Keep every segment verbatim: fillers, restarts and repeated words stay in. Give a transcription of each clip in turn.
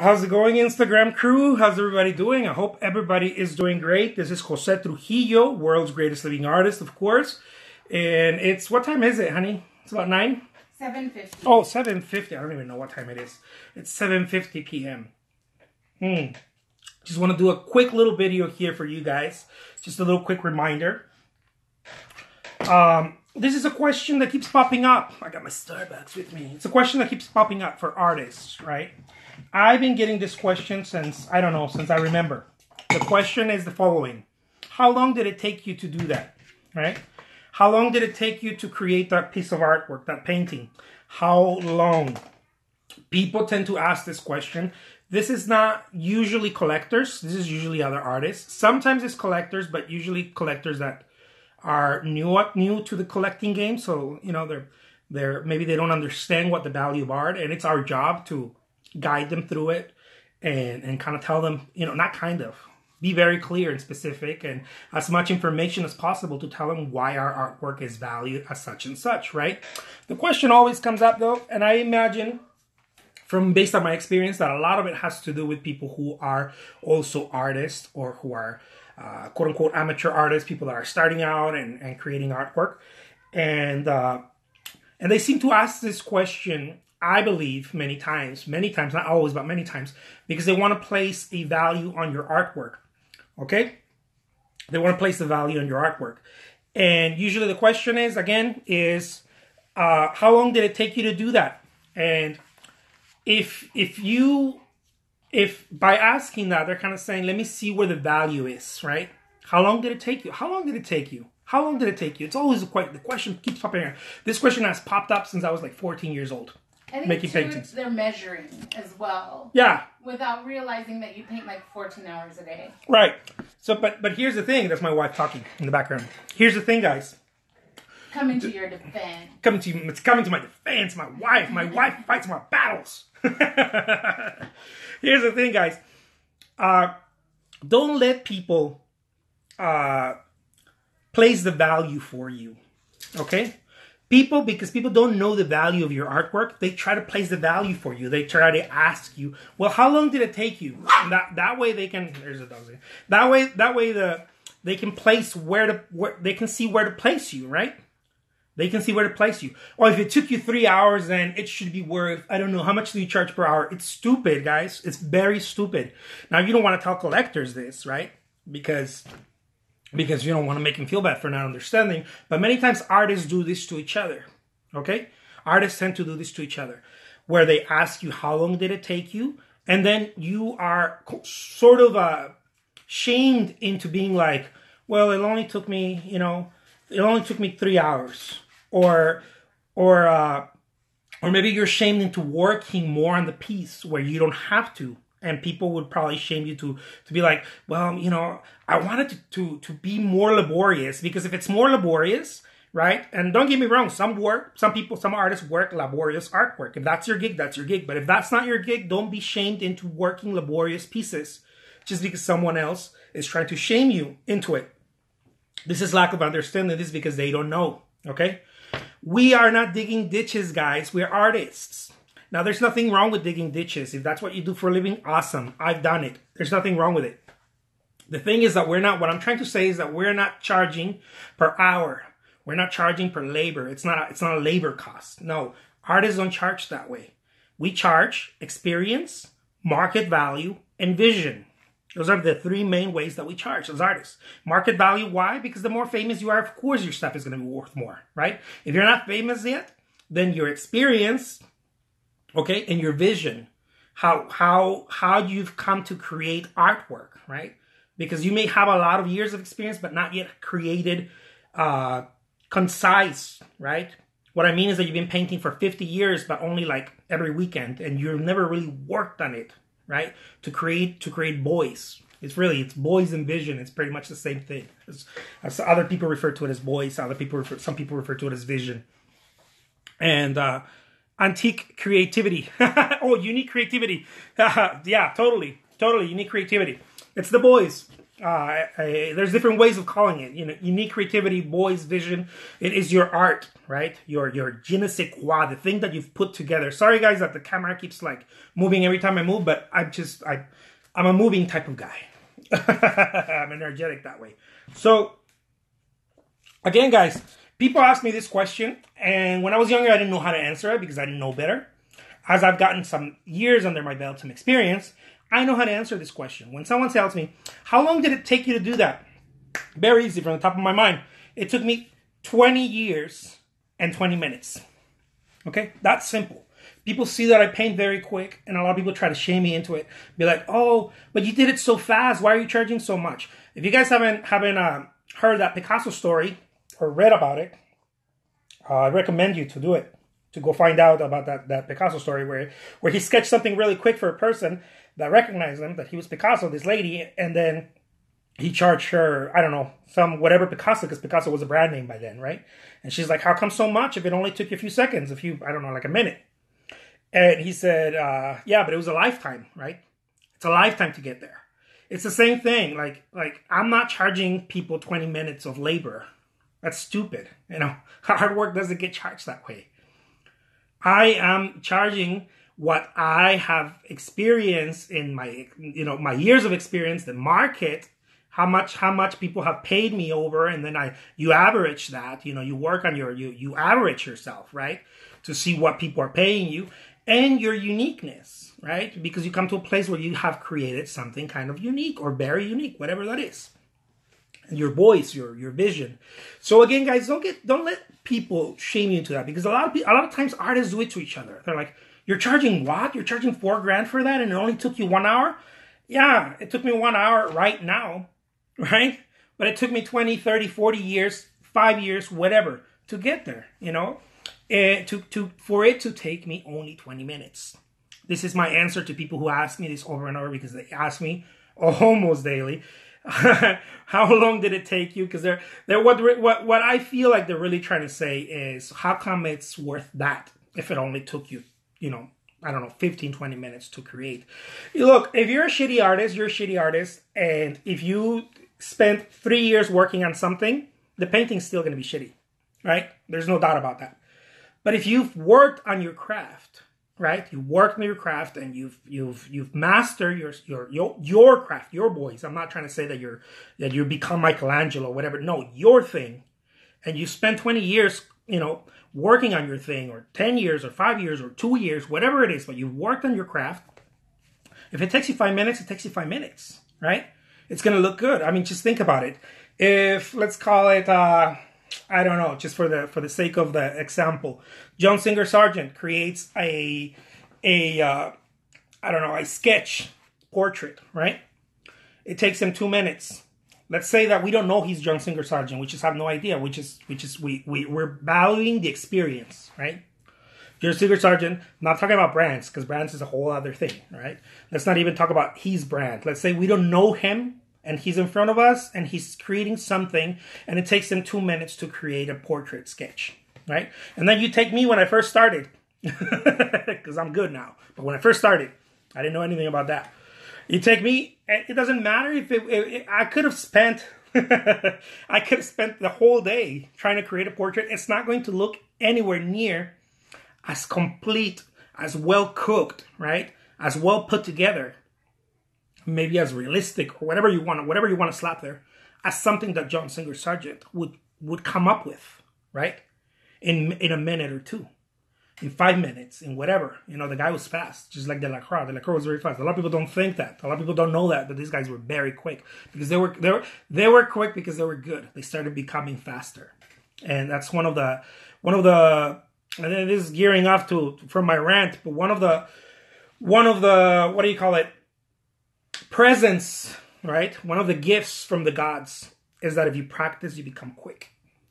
How's it going, Instagram crew? How's everybody doing? I hope everybody is doing great. This is Jose Trujillo, world's greatest living artist, of course. And it's, what time is it, honey? It's about nine? seven fifty. Oh, seven fifty. I don't even know what time it is. It's seven fifty p m Hmm. Just want to do a quick little video here for you guys. Just a little quick reminder. Um, this is a question that keeps popping up. I got my Starbucks with me. It's a question that keeps popping up for artists, right? I've been getting this question since, I don't know, since I remember. The question is the following. How long did it take you to do that, right? How long did it take you to create that piece of artwork, that painting? How long? People tend to ask this question. This is not usually collectors. This is usually other artists. Sometimes it's collectors, but usually collectors that are new new to the collecting game. So, you know, they're, they're, maybe they don't understand what the value of art, and it's our job to guide them through it and, and kind of tell them, you know, not kind of, be very clear and specific and as much information as possible to tell them why our artwork is valued as such and such, right? The question always comes up though, and I imagine from based on my experience that a lot of it has to do with people who are also artists or who are uh, quote unquote amateur artists, people that are starting out and, and creating artwork. And, uh, and they seem to ask this question, I believe, many times, many times, not always, but many times, because they want to place a value on your artwork, okay? They want to place the value on your artwork. And usually the question is, again, is uh, how long did it take you to do that? And if, if you, if by asking that, they're kind of saying, let me see where the value is, right? How long did it take you? How long did it take you? How long did it take you? It's always a question. The question keeps popping up. This question has popped up since I was like fourteen years old. I think making paintings. They're measuring as well. Yeah. Without realizing that you paint like fourteen hours a day. Right. So, but but here's the thing. That's my wife talking in the background. Here's the thing, guys. Coming to your defense. Coming to you. It's coming to my defense. My wife. My wife fights my battles. Here's the thing, guys. Uh, don't let people uh, place the value for you. Okay. People, because people don't know the value of your artwork, they try to place the value for you. They try to ask you, well, how long did it take you? And that that way they can, there's a dog there. That way, that way the they can place where to where they can see where to place you, right? They can see where to place you. Or if it took you three hours, then it should be worth, I don't know, how much do you charge per hour? It's stupid, guys. It's very stupid. Now you don't want to tell collectors this, right? Because Because you don't want to make them feel bad for not understanding. But many times artists do this to each other. Okay? Artists tend to do this to each other. Where they ask you how long did it take you? And then you are sort of uh, shamed into being like, well, it only took me, you know, it only took me three hours. Or, or, uh, or maybe you're shamed into working more on the piece where you don't have to. And people would probably shame you to, to be like, well, you know, I wanted to, to, to be more laborious. Because if it's more laborious, right? And don't get me wrong, some work, some people, some artists work laborious artwork. If that's your gig, that's your gig. But if that's not your gig, don't be shamed into working laborious pieces just because someone else is trying to shame you into it. This is lack of understanding. This is because they don't know, okay? We are not digging ditches, guys. We are artists. Now, there's nothing wrong with digging ditches. If that's what you do for a living, awesome. I've done it. There's nothing wrong with it. The thing is that we're not, what I'm trying to say is that we're not charging per hour. We're not charging per labor. It's not, it's not a labor cost. No, artists don't charge that way. We charge experience, market value, and vision. Those are the three main ways that we charge as artists. Market value, why? Because the more famous you are, of course, your stuff is going to be worth more, right? If you're not famous yet, then your experience... Okay, and your vision, how how how you've come to create artwork, right? Because you may have a lot of years of experience, but not yet created uh, concise, right? What I mean is that you've been painting for fifty years, but only like every weekend, and you've never really worked on it, right? To create to create boys, it's really it's boys and vision. It's pretty much the same thing. As, as other people refer to it as boys, other people refer, some people refer to it as vision, and. Uh, Antique creativity. Oh, unique creativity. Yeah, totally. Totally unique creativity. It's the boys. Uh, I, there's different ways of calling it, you know, unique creativity, voice, vision. It is your art, right? Your, your je ne sais quoi, the thing that you've put together. Sorry guys that the camera keeps like moving every time I move, but I'm just, I, I'm a moving type of guy. I'm energetic that way. So again, guys, people ask me this question, and when I was younger, I didn't know how to answer it because I didn't know better. As I've gotten some years under my belt, some experience, I know how to answer this question. When someone tells me, how long did it take you to do that? Very easy from the top of my mind. It took me twenty years and twenty minutes. Okay, that's simple. People see that I paint very quick, and a lot of people try to shame me into it. Be like, oh, but you did it so fast. Why are you charging so much? If you guys haven't, haven't um, heard that Picasso story or read about it, uh, I recommend you to do it. To go find out about that, that Picasso story where, where he sketched something really quick for a person that recognized him, that he was Picasso, this lady, and then he charged her, I don't know, some whatever Picasso, because Picasso was a brand name by then, right? And she's like, how come so much if it only took you a few seconds, a few, I don't know, like a minute? And he said, uh, yeah, but it was a lifetime, right? It's a lifetime to get there. It's the same thing. Like, like I'm not charging people twenty minutes of labor. That's stupid. You know, hard work doesn't get charged that way. I am charging what I have experienced in my, you know, my years of experience, the market, how much, how much people have paid me over. And then I, you average that, you know, you work on your, you, you average yourself, right? To see what people are paying you and your uniqueness, right? Because you come to a place where you have created something kind of unique or very unique, whatever that is. Your voice, your your vision. So again, guys, don't get don't let people shame you into that, because a lot of people, a lot of times artists do it to each other. They're like, "You're charging what? You're charging four grand for that, and it only took you one hour." Yeah, it took me one hour right now, right? But it took me twenty, thirty, forty years, five years, whatever, to get there. You know, and to to for it to take me only twenty minutes. This is my answer to people who ask me this over and over, because they ask me almost daily. How long did it take you? Because they're they're what what what I feel like they're really trying to say is, how come it's worth that if it only took you, you know, I don't know, fifteen, twenty minutes to create? Look, if you're a shitty artist, you're a shitty artist, and if you spent three years working on something, the painting's still gonna be shitty, right? There's no doubt about that. But if you've worked on your craft, right? You worked on your craft and you've you've you've mastered your your your your craft, your voice. I'm not trying to say that you're that you become Michelangelo, whatever. No, your thing. And you spend twenty years, you know, working on your thing, or ten years, or five years, or two years, whatever it is. But you've worked on your craft. If it takes you five minutes, it takes you five minutes, right? It's gonna look good. I mean, just think about it. If let's call it, uh, I don't know, just for the for the sake of the example, John Singer Sargent creates a a uh, I don't know, a sketch portrait, right? It takes him two minutes. Let's say that we don't know he's John Singer Sargent. We just have no idea. We just we just we we we're valuing the experience, right? John Singer Sargent. I'm not talking about brands, because brands is a whole other thing, right? Let's not even talk about his brand. Let's say we don't know him. And he's in front of us, and he's creating something, and it takes him two minutes to create a portrait sketch, right? And then you take me when I first started, because I'm good now. But when I first started, I didn't know anything about that. You take me, and it doesn't matter if it, it, it, I could have spent, I could have spent the whole day trying to create a portrait. It's not going to look anywhere near as complete, as well cooked, right? As well put together. Maybe as realistic, or whatever you want, whatever you want to slap there, as something that John Singer Sargent would would come up with, right? In in a minute or two, in five minutes, in whatever. You know, the guy was fast, just like Delacroix. Delacroix was very fast. A lot of people don't think that. A lot of people don't know that, but these guys were very quick, because they were they were they were quick because they were good. They started becoming faster, and that's one of the one of the. And then this is gearing up to from my rant, but one of the one of the what do you call it? Presence, right? One of the gifts from the gods is that if you practice, you become quick.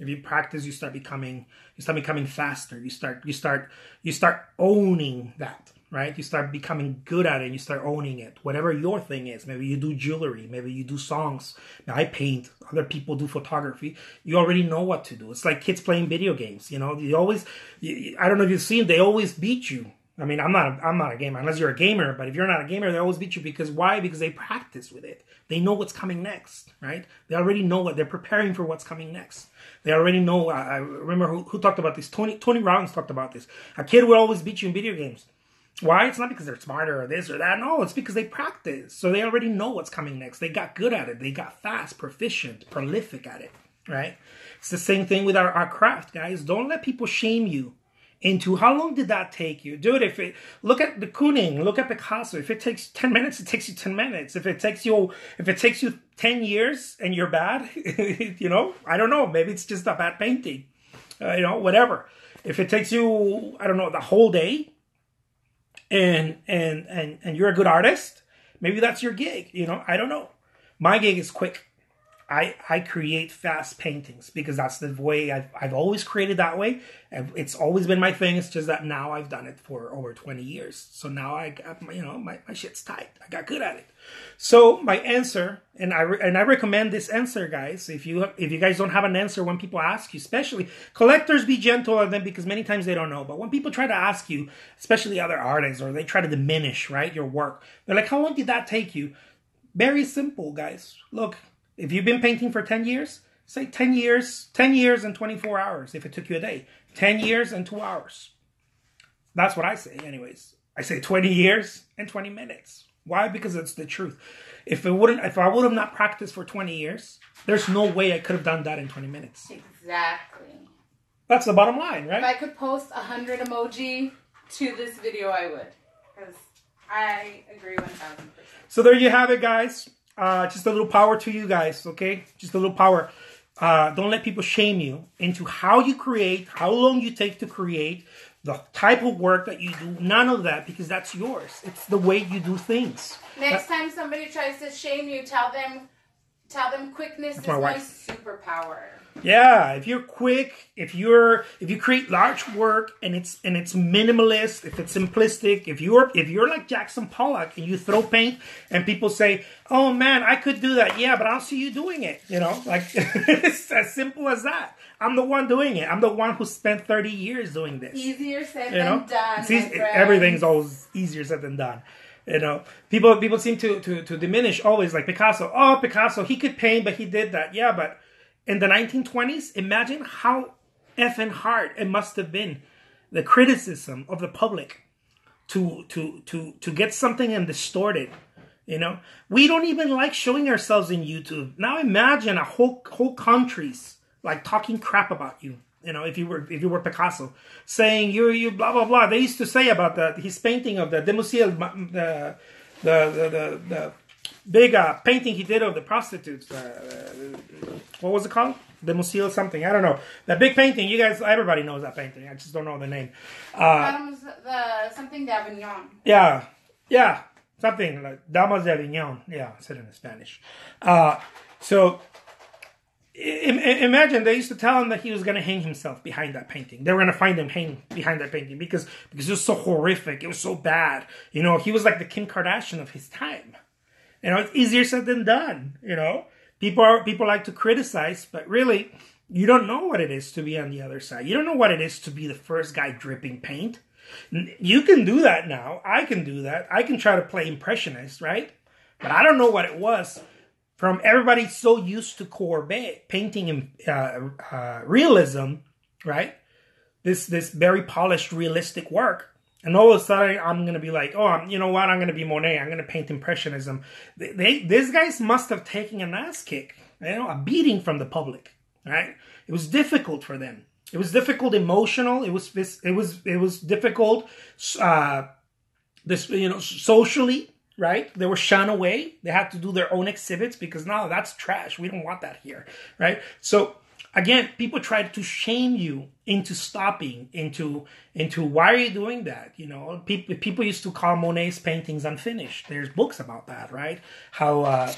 If you practice, you start becoming, you start becoming faster. You start, you start, you start owning that, right? You start becoming good at it. You start owning it. Whatever your thing is, maybe you do jewelry, maybe you do songs. Now I paint. Other people do photography. You already know what to do. It's like kids playing video games. You know, you always. You, I don't know if you've seen. They always beat you. I mean, I'm not, I'm not a gamer, unless you're a gamer. But if you're not a gamer, they always beat you. Because why? Because they practice with it. They know what's coming next, right? They already know what, they're preparing for what's coming next. They already know, I, I remember who, who talked about this, Tony, Tony Robbins talked about this. A kid will always beat you in video games. Why? It's not because they're smarter or this or that. No, it's because they practice. So they already know what's coming next. They got good at it. They got fast, proficient, prolific at it, right? It's the same thing with our, our craft, guys. Don't let people shame you into how long did that take you? Dude, if it, look at the Kooning, look at Picasso. If it takes ten minutes, it takes you ten minutes. If it takes you, if it takes you ten years and you're bad, you know, I don't know. Maybe it's just a bad painting, uh, you know, whatever. If it takes you, I don't know, the whole day and, and, and, and you're a good artist, maybe that's your gig. You know, I don't know. My gig is quick. I, I create fast paintings because that's the way I've, I've always created that way. It's always been my thing. It's just that now I've done it for over twenty years. So now I got my, you know, my, my shit's tight. I got good at it. So my answer, and I, and I recommend this answer, guys. If you, if you guys don't have an answer, when people ask you, especially collectors, be gentle with them because many times they don't know. But when people try to ask you, especially other artists, or they try to diminish, right, your work, they're like, how long did that take you? Very simple, guys. Look. If you've been painting for ten years, say ten years, ten years and twenty-four hours if it took you a day. ten years and two hours. That's what I say anyways. I say twenty years and twenty minutes. Why? Because it's the truth. If it wouldn't, if I would have not practiced for twenty years, there's no way I could have done that in twenty minutes. Exactly. That's the bottom line, right? If I could post one hundred emoji to this video, I would. Because I agree one thousand percent. So there you have it, guys. Uh, just a little power to you guys, okay? Just a little power. Uh, don't let people shame you into how you create, how long you take to create, the type of work that you do. None of that, because that's yours. It's the way you do things. Next that, time somebody tries to shame you, tell them, tell them quickness is my, my superpower. Yeah, if you're quick, if you're if you create large work and it's and it's minimalist, if it's simplistic, if you're if you're like Jackson Pollock and you throw paint and people say, "Oh man, I could do that." Yeah, but I don't see you doing it, you know? Like it's as simple as that. I'm the one doing it. I'm the one who spent thirty years doing this. Easier said you know? than done. It's easy, everything's always easier said than done. You know, people people seem to to to diminish always like Picasso. "Oh, Picasso, he could paint, but he did that." Yeah, but in the nineteen twenties, imagine how effing hard it must have been, the criticism of the public, to to to to get something and distort it. You know, we don't even like showing ourselves in YouTube. Now imagine a whole whole countries like talking crap about you. You know, if you were if you were Picasso, saying you you blah blah blah. They used to say about the his painting of the Demoiselle, the the the the. the Big uh, painting he did of the prostitutes. Uh, what was it called? Demoiselle something. I don't know. That big painting. You guys, everybody knows that painting. I just don't know the name. Uh, the, something d'Avignon. Yeah. Yeah. Something like Demoiselle d'Avignon. Yeah. I said it in Spanish. Uh, so im imagine they used to tell him that he was going to hang himself behind that painting. They were going to find him hanging behind that painting because, because it was so horrific. It was so bad. You know, he was like the Kim Kardashian of his time. You know, it's easier said than done. You know, people are, people like to criticize, but really, you don't know what it is to be on the other side. You don't know what it is to be the first guy dripping paint. You can do that now. I can do that. I can try to play impressionist, right? But I don't know what it was from everybody so used to Courbet painting and uh, uh, realism, right? This this very polished, realistic work. And all of a sudden, I'm going to be like, oh, I'm, you know what? I'm going to be Monet. I'm going to paint Impressionism. They, they, these guys must have taken an ass kick, you know, a beating from the public, right? It was difficult for them. It was difficult, emotional. It was it was it was difficult, uh, this you know, socially, right? They were shunned away. They had to do their own exhibits because no, that's trash. We don't want that here, right? So. Again, people try to shame you into stopping, into, into why are you doing that? You know, people, people used to call Monet's paintings unfinished. There's books about that, right? How, uh,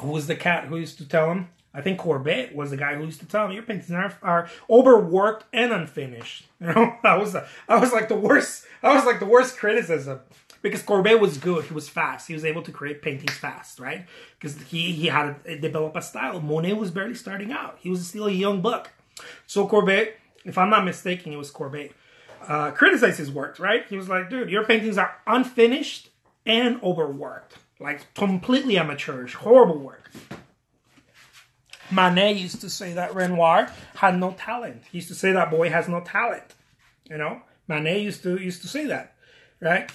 who was the cat who used to tell him? I think Courbet was the guy who used to tell him, your paintings are, are overworked and unfinished. You know, that was, a, that was like the worst, that was like the worst criticism. Because Courbet was good. He was fast. He was able to create paintings fast, right? Because he, he had to develop a style. Monet was barely starting out. He was still a young buck. So Courbet, if I'm not mistaken, it was Courbet. uh, criticize his works, right? He was like, dude, your paintings are unfinished and overworked. Like, completely amateurish, horrible work. Manet used to say that Renoir had no talent. He used to say that boy has no talent. You know? Manet used to used to say that, right?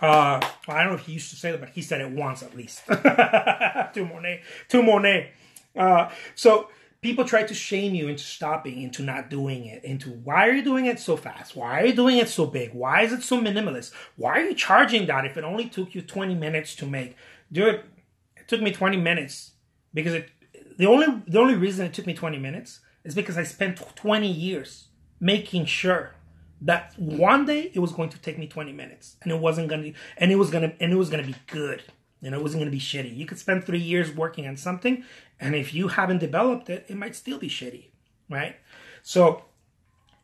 Uh, well, I don't know if he used to say that, but he said it once at least. to Monet. To Monet. Uh, so people try to shame you into stopping, into not doing it, into why are you doing it so fast? Why are you doing it so big? Why is it so minimalist? Why are you charging that if it only took you twenty minutes to make? Dude, it took me twenty minutes because it, the only, the only reason it took me twenty minutes is because I spent twenty years making sure that one day it was going to take me twenty minutes and it wasn't going to, and it was going to, and it was going to be good. You know, it wasn't going to be shitty. You could spend three years working on something, and if you haven't developed it, it might still be shitty, right? So,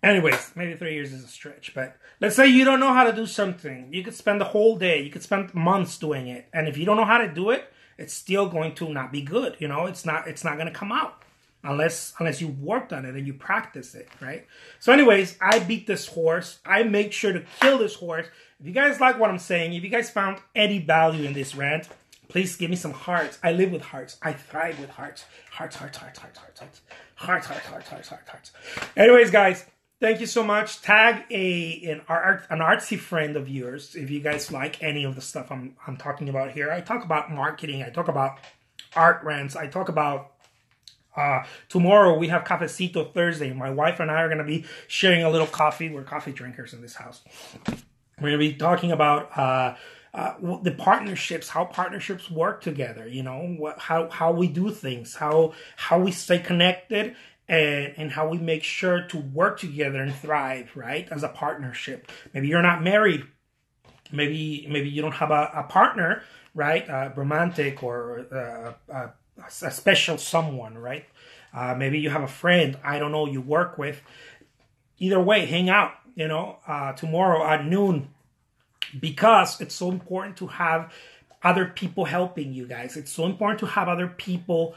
anyways, maybe three years is a stretch, but let's say you don't know how to do something. You could spend the whole day. You could spend months doing it, and if you don't know how to do it, it's still going to not be good. You know, it's not, it's not going to come out unless, unless you worked on it and you practice it, right? So anyways, I beat this horse. I make sure to kill this horse. If you guys like what I'm saying, if you guys found any value in this rant, please give me some hearts. I live with hearts. I thrive with hearts. Hearts, hearts, hearts, hearts, hearts, hearts. Hearts, hearts, hearts, hearts, hearts, hearts. Anyways, guys, thank you so much. Tag a an art an artsy friend of yours if you guys like any of the stuff I'm I'm talking about here. I talk about marketing. I talk about art rants. I talk about Uh, tomorrow we have Cafecito Thursday. My wife and I are going to be sharing a little coffee. We're coffee drinkers in this house. We're going to be talking about uh, uh, the partnerships, how partnerships work together, you know, what, how, how we do things, how, how we stay connected, and, and how we make sure to work together and thrive, right, as a partnership. Maybe you're not married. Maybe, maybe you don't have a, a partner, right, uh, romantic or uh, uh a special someone, right? Uh, maybe you have a friend, I don't know, you work with. Either way, hang out, you know, uh, tomorrow at noon, because it's so important to have other people helping you guys. It's so important to have other people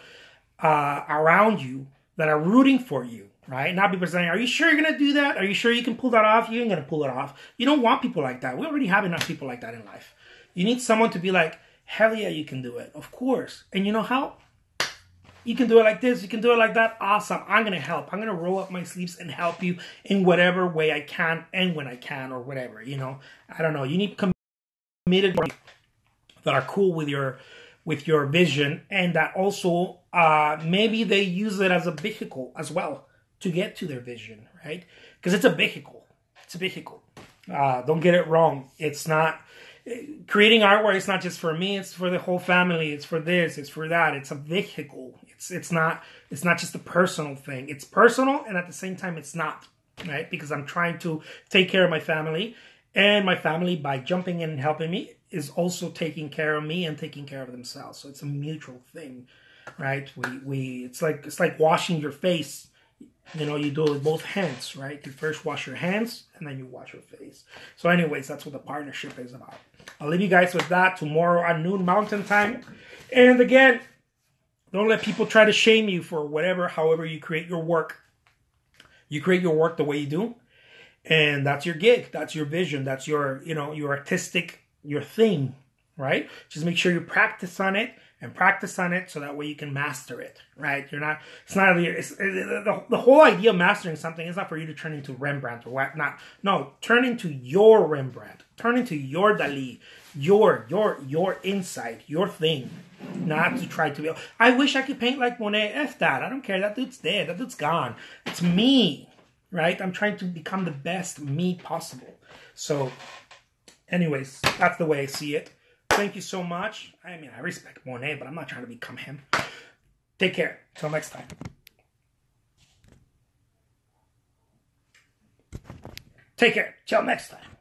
uh, around you that are rooting for you, right? Not people saying, are you sure you're going to do that? Are you sure you can pull that off? You ain't going to pull it off. You don't want people like that. We already have enough people like that in life. You need someone to be like, hell yeah, you can do it. Of course. And you know how? You can do it like this. You can do it like that. Awesome. I'm going to help. I'm going to roll up my sleeves and help you in whatever way I can and when I can or whatever, you know. I don't know. You need committed people that are cool with your with your vision, and that also uh, maybe they use it as a vehicle as well to get to their vision, right? Because it's a vehicle. It's a vehicle. Uh, don't get it wrong. It's not... Creating artwork is not just for me, it's for the whole family, it's for this, it's for that, it's a vehicle. It's it's not it's not just a personal thing. It's personal, and at the same time it's not, right? Because I'm trying to take care of my family, and my family, by jumping in and helping me, is also taking care of me and taking care of themselves. So it's a mutual thing, right? We we it's like it's like washing your face. You know, you do it with both hands, right? You first wash your hands, and then you wash your face. So anyways, that's what the partnership is about. I'll leave you guys with that tomorrow at noon Mountain Time. And again, don't let people try to shame you for whatever, however you create your work. You create your work the way you do. And that's your gig. That's your vision. That's your, you know, your artistic, your thing, right? Just make sure you practice on it. And practice on it so that way you can master it, right? You're not, it's not, it's, it, the, the whole idea of mastering something is not for you to turn into Rembrandt or whatnot. No, turn into your Rembrandt. Turn into your Dalí, your, your, your insight, your thing. Not to try to be, I wish I could paint like Monet. F that. I don't care. That dude's dead. That dude's gone. It's me, right? I'm trying to become the best me possible. So anyways, that's the way I see it. Thank you so much. I mean, I respect Monet, but I'm not trying to become him. Take care. Till next time. Take care. Till next time.